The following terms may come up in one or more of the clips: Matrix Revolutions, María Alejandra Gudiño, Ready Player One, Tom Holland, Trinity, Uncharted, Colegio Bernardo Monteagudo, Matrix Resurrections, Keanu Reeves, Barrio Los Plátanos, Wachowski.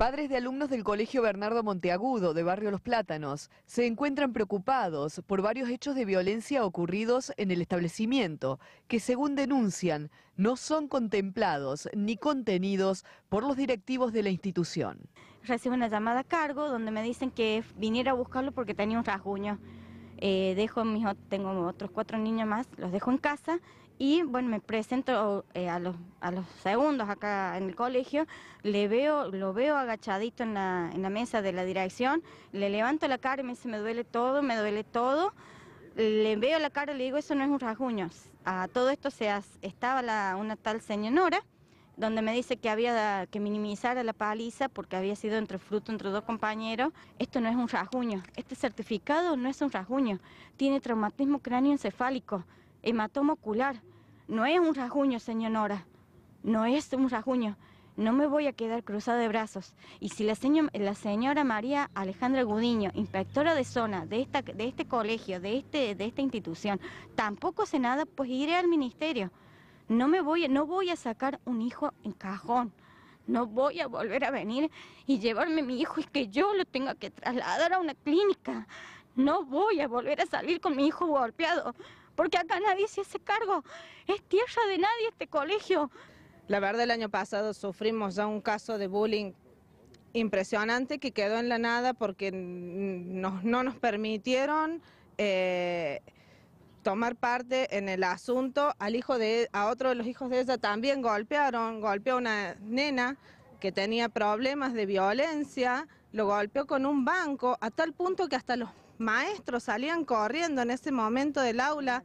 Padres de alumnos del Colegio Bernardo Monteagudo, de Barrio Los Plátanos, se encuentran preocupados por varios hechos de violencia ocurridos en el establecimiento, que según denuncian, no son contemplados ni contenidos por los directivos de la institución. Recibo una llamada a cargo donde me dicen que viniera a buscarlo porque tenía un rasguño. Tengo otros 4 niños más, los dejo en casa y bueno, me presento a los segundos acá en el colegio, lo veo agachadito en la mesa de la dirección, le levanto la cara y me dice me duele todo, le veo la cara y le digo eso no es un rasguño. A todo esto estaba una tal señora donde me dice que había que minimizar la paliza porque había sido entre 2 compañeros. Esto no es un rasguño, este certificado no es un rasguño, tiene traumatismo cráneoencefálico, hematoma ocular, no es un rasguño, señora, no es un rasguño, no me voy a quedar cruzada de brazos. Y si la señora María Alejandra Gudiño, inspectora de zona de este colegio, de esta institución, tampoco hace nada, pues iré al ministerio. No voy a sacar un hijo en cajón, no voy a volver a venir y llevarme a mi hijo y que yo lo tenga que trasladar a una clínica. No voy a volver a salir con mi hijo golpeado, porque acá nadie se hace cargo, es tierra de nadie este colegio. La verdad, el año pasado sufrimos ya un caso de bullying impresionante que quedó en la nada porque no nos permitieron tomar parte en el asunto. A otro de los hijos de ella también golpeó a una nena que tenía problemas de violencia, lo golpeó con un banco, a tal punto que hasta los maestros salían corriendo en ese momento del aula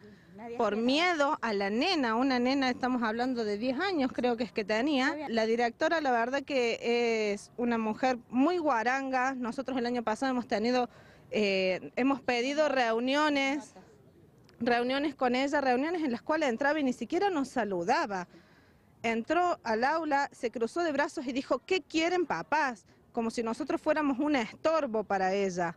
por miedo a la nena, una nena, estamos hablando de 10 años creo que es que tenía. La directora, la verdad que es una mujer muy guaranga. Nosotros el año pasado hemos pedido reuniones con ella, reuniones en las cuales entraba y ni siquiera nos saludaba. Entró al aula, se cruzó de brazos y dijo, ¿qué quieren, papás? Como si nosotros fuéramos un estorbo para ella.